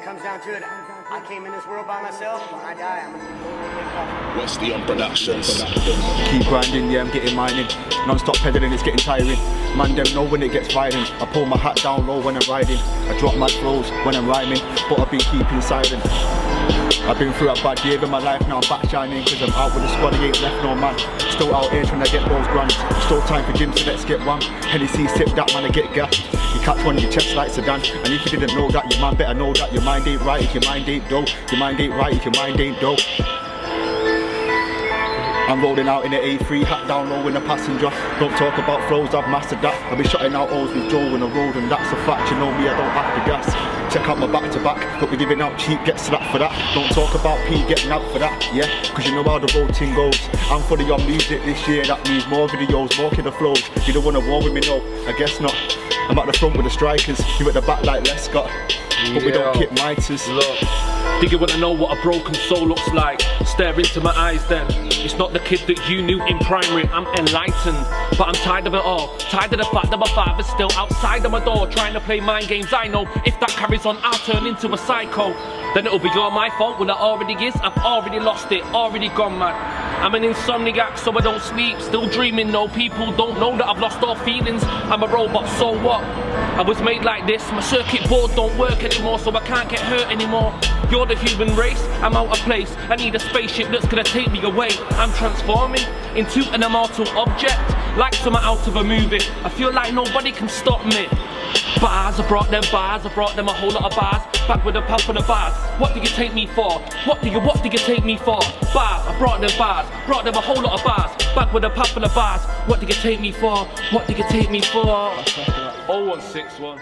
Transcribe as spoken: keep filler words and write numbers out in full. it comes down to it, I came in this world by myself. When I die, I'm gonna be Wesleyan Productions. Keep grinding, yeah, I'm getting mining. Non-stop peddling, it's getting tiring. Man, them know when it gets violent. I pull my hat down low when I'm riding. I drop my throws when I'm rhyming, but I've been keeping silent. I've been through a bad year in my life, now I'm back shining, cause I'm out with the squad, he ain't left no man. Still out here trying to get those grants. Still time for gym, so let's get one. Hennessy sip that, man, I get gassed. You catch one in your chest like Sedan. And if you didn't know that, your man better know that. Your mind ain't right if your mind ain't dope. Your mind ain't right if your mind ain't dope. I'm rolling out in the A three, hat down low in the passenger. Don't talk about flows, I've mastered that. I've been shutting out O's with Joe on the road, and that's a fact. You know me, I don't have to gas. Check out my back to back, but we're giving out cheap, get slapped for that. Don't talk about P getting out for that, yeah? Cause you know how the road thing goes. I'm fully on music this year, that means more videos, more kid of flows. You don't wanna war with me, no, I guess not. I'm at the front with the strikers, you at the back like Les Scott. But we don't kick miters. Think you wanna know what a broken soul looks like? Stare into my eyes then. It's not the kid that you knew in primary. I'm enlightened, but I'm tired of it all. Tired of the fact that my father's still outside of my door, trying to play mind games. I know if that carries on, I'll turn into a psycho. Then it'll be all my fault. Well, it already is. I've already lost it, already gone mad. I'm an insomniac, so I don't sleep. Still dreaming, no people don't know that I've lost all feelings. I'm a robot, so what? I was made like this. My circuit board don't work anymore, so I can't get hurt anymore. You're the human race, I'm out of place. I need a spaceship that's gonna take me away. I'm transforming into an immortal object, like someone out of a movie. I feel like nobody can stop me. Bars, I brought them bars, I brought them a whole lot of bars. Back with a pump for the bars. What do you take me for? What do you, what do you take me for? Bars, I brought them bars, brought them a whole lot of bars. Back with a pump for the bars. What do you take me for? What do you take me for? oh one six one